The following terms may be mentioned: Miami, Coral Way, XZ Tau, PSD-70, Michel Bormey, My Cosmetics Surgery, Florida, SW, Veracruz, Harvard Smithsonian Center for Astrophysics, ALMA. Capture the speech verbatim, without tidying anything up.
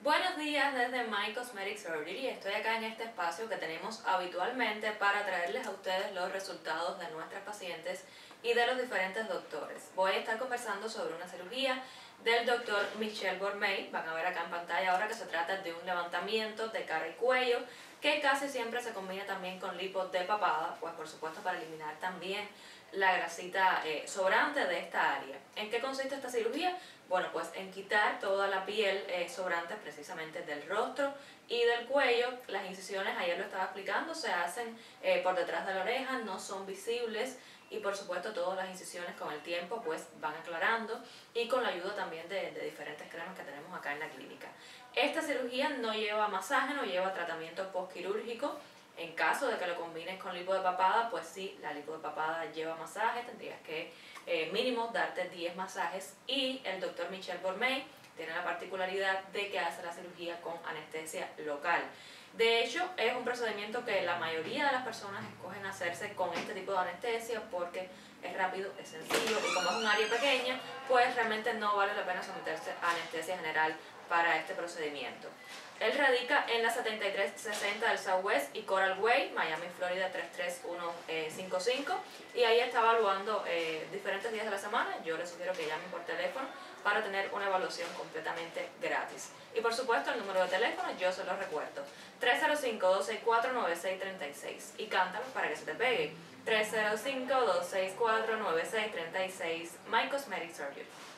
Buenos días desde My Cosmetics Surgery. Estoy acá en este espacio que tenemos habitualmente para traerles a ustedes los resultados de nuestras pacientes y de los diferentes doctores. Voy a estar conversando sobre una cirugía del doctor Michel Bormey. Van a ver acá en pantalla ahora que se trata de un levantamiento de cara y cuello que casi siempre se combina también con lipo de papada, pues por supuesto para eliminar también la grasita eh, sobrante de esta área. ¿En qué consiste esta cirugía? Bueno, pues en quitar toda la piel eh, sobrante precisamente del rostro y del cuello. Las incisiones, ayer lo estaba explicando, se hacen eh, por detrás de la oreja, no son visibles y por supuesto todas las incisiones con el tiempo pues van aclarando y con la ayuda también de, de diferentes cremas que tenemos acá en la clínica. Esta cirugía no lleva masaje, no lleva tratamiento postquirúrgico. En caso de que lo combines con lipo de papada, pues sí, la lipo de papada lleva masajes, tendrías que eh, mínimo darte diez masajes, y el doctor Michel Bormey tiene la particularidad de que hace la cirugía con anestesia local. De hecho, es un procedimiento que la mayoría de las personas escogen hacerse con este tipo de anestesia porque es rápido, es sencillo y como es un área pequeña, pues realmente no vale la pena someterse a anestesia general para este procedimiento. Él radica en la setenta y tres sesenta del Southwest y Coral Way, Miami, Florida tres tres uno cinco cinco, y ahí está evaluando eh, diferentes días de la semana. Yo les sugiero que llamen por teléfono para tener una evaluación completamente gratis. Y por supuesto el número de teléfono, yo se lo recuerdo, tres cero cinco, dos seis cuatro, nueve seis tres seis, y cántalo para que se te pegue, tres cero cinco, dos seis cuatro, nueve seis tres seis, My Cosmetics Surgery.